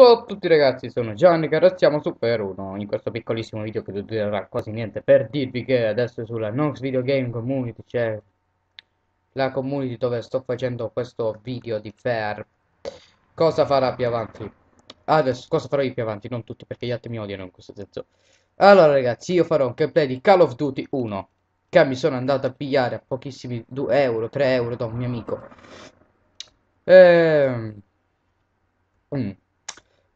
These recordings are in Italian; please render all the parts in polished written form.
Ciao a tutti ragazzi, sono Gianni e siamo su F.E.A.R 1 in questo piccolissimo video che non durerà quasi niente, per dirvi che adesso sulla Nox Video Game Community c'è la community dove sto facendo questo video di F.E.A.R. Cosa farà più avanti? Adesso cosa farò io più avanti? Non tutti, perché gli altri mi odiano in questo senso. Allora ragazzi, io farò un gameplay di Call of Duty 1 che mi sono andato a pigliare a pochissimi 2 euro, 3 euro da un mio amico.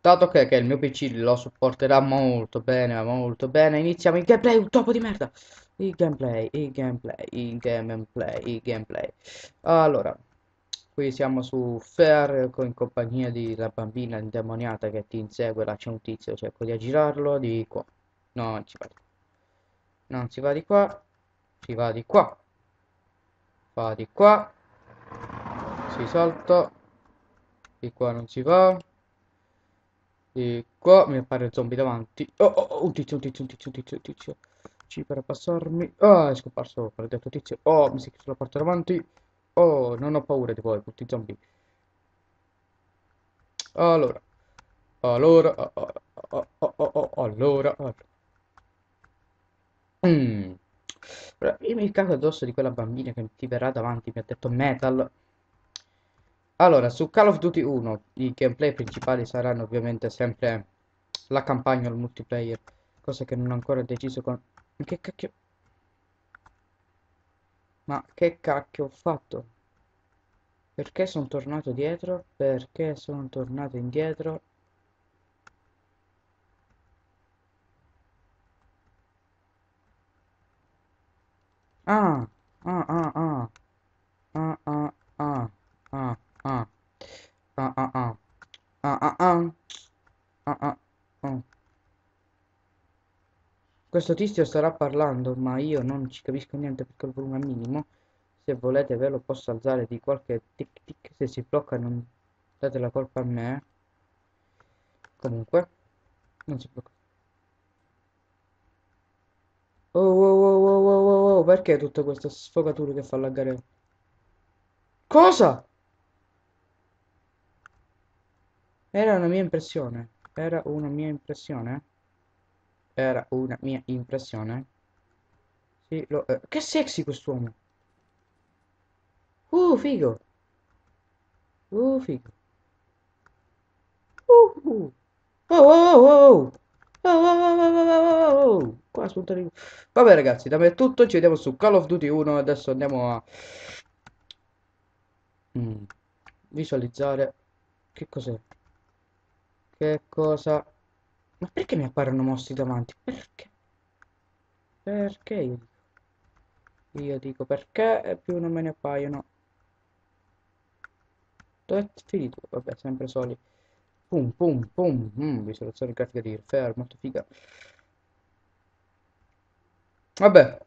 Dato che il mio PC lo supporterà molto bene, iniziamo il gameplay, un topo di merda! Il gameplay. Allora, qui siamo su F.E.A.R in compagnia della bambina indemoniata che ti insegue, là c'è un tizio, cerco di aggirarlo, di qua. No, non si va di qua. Non si va di qua. Si va di qua. Va di qua. Si salta. Di qua non si va. E qua mi appare il zombie davanti. Oh, un tizio. Ci per passarmi. Ah, è scomparso, ho detto tizio. Oh, mi si è chiuso la porta davanti. Oh, non ho paura di voi, tutti zombie. Allora. Io mi cago addosso di quella bambina che ti verrà davanti, mi ha detto metal. Allora, su Call of Duty 1 i gameplay principali saranno ovviamente sempre la campagna, il multiplayer, cosa che non ho ancora deciso con... Che cacchio? Ma che cacchio ho fatto? Perché sono tornato dietro? Perché sono tornato indietro? Questo tizio starà parlando, ma io non ci capisco niente perché il volume è minimo. Se volete ve lo posso alzare di qualche tic. Se si blocca non date la colpa a me. Comunque non si blocca. Oh, perché tutta questa sfogatura che fa laggare? Cosa? Era una mia impressione. Sì, che sexy quest'uomo. Figo. Figo. Oh. Qua spuntare. Vabbè ragazzi, da me è tutto, ci vediamo su Call of Duty 1, adesso andiamo a visualizzare che cos'è. Che cosa? Ma perché mi apparono mostri davanti? Perché? Perché io dico? Io dico perché e più non me ne appaiono. Dov'è finito? Vabbè, sempre soli. Pum. Visualizzazione grafica di F.E.A.R, molto figa. Vabbè.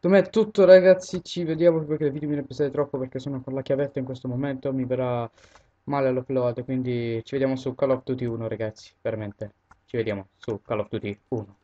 Per me è tutto ragazzi, ci vediamo perché il video mi ne pensate troppo perché sono con la chiavetta in questo momento, mi verrà male l'upload, quindi ci vediamo su Call of Duty 1 ragazzi, veramente. Ci vediamo su Call of Duty 1.